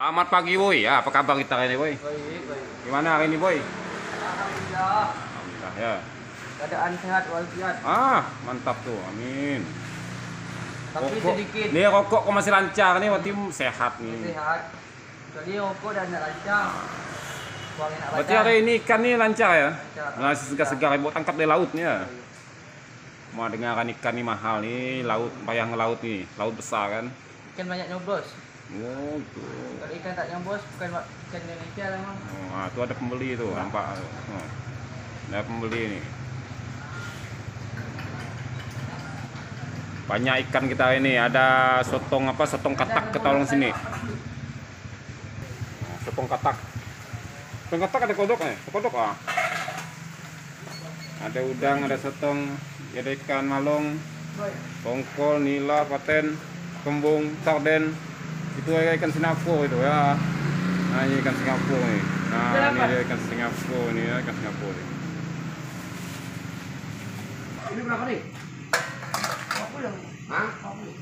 Selamat pagi, Boy. Ya, apa kabar kita hari ini, Boy? Baik. Gimana hari ini, Boy? Alhamdulillah. Alhamdulillah ya. Keadaan sehat walafiat. Mantap tuh. Amin. Tapi rokok, sedikit. Nih rokok kok masih lancar nih, berarti sehat nih. Sehat. Jadi rokok dan enggak lancar. Berarti hari ini ikan nih lancar ya? Lancar. Segar-segar buat angkat dari laut nih ya. Mau dengaran ikan nih mahal nih, laut bayang laut nih, laut besar kan. Ikan banyak nyoblos. Oh, kalau ikan tak nyambos bukan ikan Indonesia lah, Bang. Nah, itu ada pembeli tuh, nampak. Ada pembeli nih. Banyak ikan kita ini, ada sotong apa? Sotong katak ketolong sini. Nah, sotong katak. Sotong katak ada kodoknya, kodok ah. Ada udang, ada sotong, ada ikan malong, tongkol, nila, paten, kembung, sarden. Itu ikan Singapura itu ya. Nah, ini ikan Singapura nih. Nah, ini dia ikan Singapura nih ya, ikan Singapura nih. Ini berapa nih? Apa yang? Hah? Apa nih?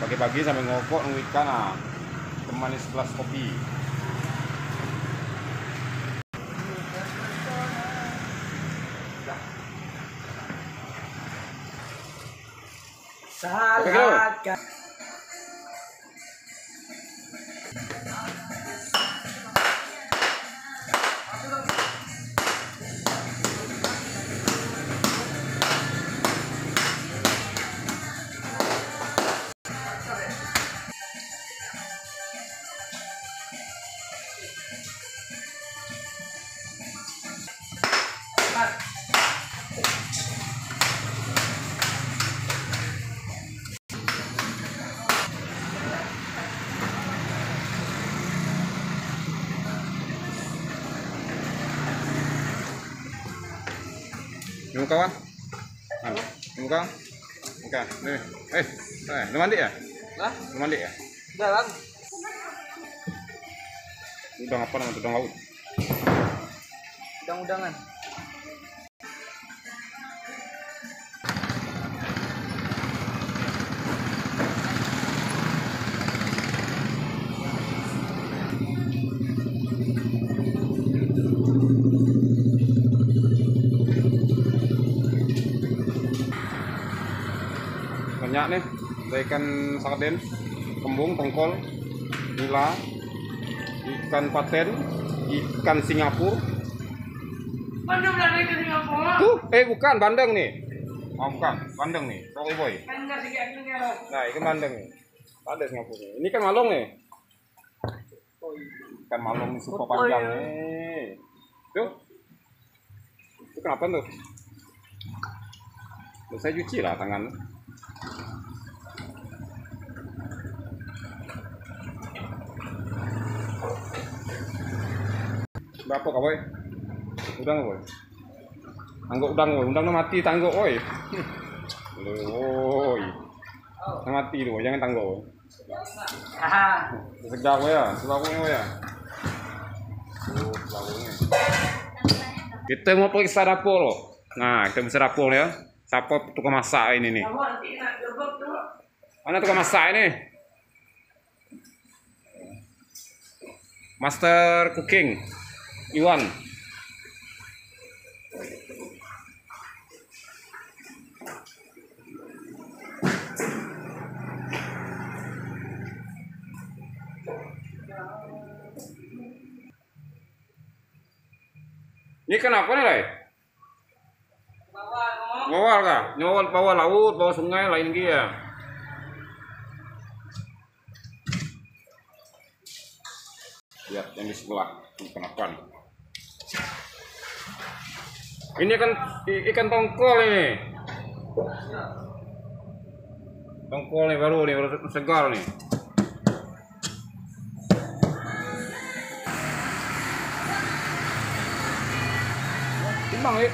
Pagi-pagi sambil ngokok nunggu ikan ah. Temani segelas kopi. Salah. Nunggu kawan? Nunggu kawan? Bukan, nih. Lu mandi ya? Lah? Lu mandi ya? Udah, Bang. Udang apa namanya? Udang laut? Udang-udangan. Banyak nih, ada ikan sarden, kembung, tongkol, nila, ikan paten, ikan Singapura. Bandeng dari ikan Singapura. Tuh, bukan bandeng nih. Bukan, bandeng nih. Sorry, Boy. Nah, ikan bandeng nih. Ada Singapura nih. Ini ikan malong nih. Ikan malong super panjang nih. Tuh. Itu kenapa tuh? Loh, saya cuci lah tangan. Berapa kau, Boy? Udang, Boy. Tangguk udang, Boy. Udang mati tangguk, Boy. Loh, mati tu, jangan tangguk. Segar, Boy ya. Selawungnya, Boy ya. Selawungnya. Kita mau periksa dapur loh. Nah, kita bisa dapur ya. Siapa tukang masak ini nih? Mana tukang masak ini? Master cooking. Iwan. Ini kenapa nih, Lai? Bawal kah? Nyawal bawah laut, bawah sungai lain dia. Lihat yang di sebelah, kenapa nih? Ini kan ikan tongkol ini. Tongkol nih baru segar nih. Timbang nih.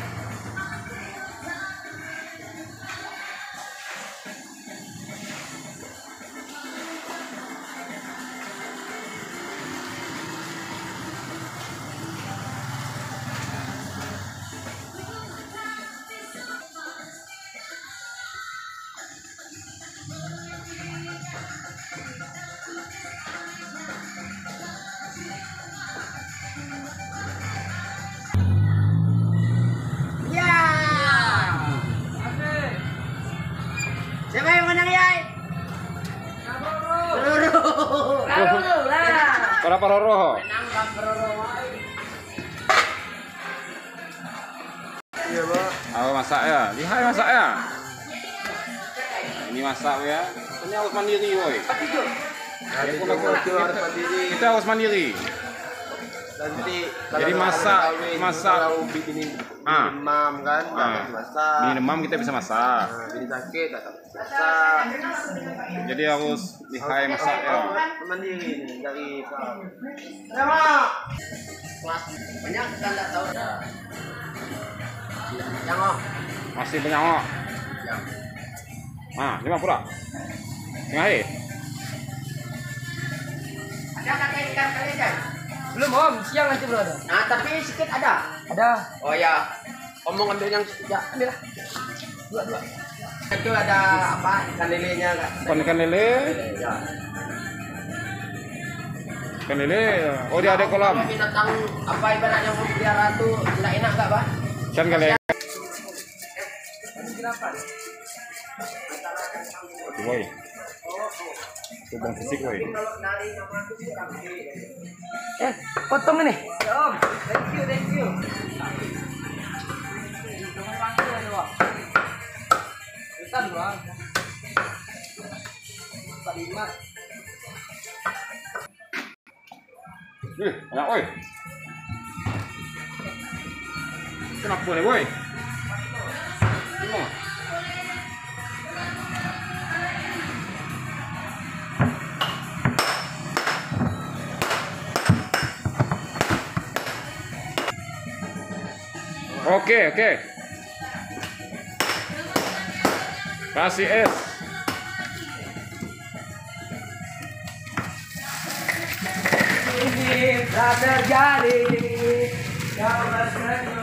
Para paroroho. Iya, Pak. Apa masak ya? Lihai masak ya? Nah, ini masak ya. Ini harus mandiri, woi. Kita harus mandiri. Jadi masak bikinin demam kan, masak. Bini demam kita bisa masak. Bini sakit tetap masak. Jadi harus lihai masak ya. Mandiri dari Pak. Banyak kita enggak tahu. Nyangok. Masih penyangok. Nah, lima pura. Ngai. Ada kakek ikan kali kan? Belum om, siang nanti belum ada. Nah tapi sedikit ada. Ada. Oh ya, om mau ambil yang sedikit ya, ambil lah. Dua. Itu ada apa? Ikan lelenya nggak? Ikan lele. Ya. Ikan lele. Oh dia ada kolam. Kalau binatang apa ibaratnya mau pelihara tuh nggak enak nggak pak? Ikan lele. Woi. Coba fisik woi. Potong ini. Om, thank you. Enak woi. Kenapa boleh woi? Oke. Kasih es. Ini tak terjadi. Jangan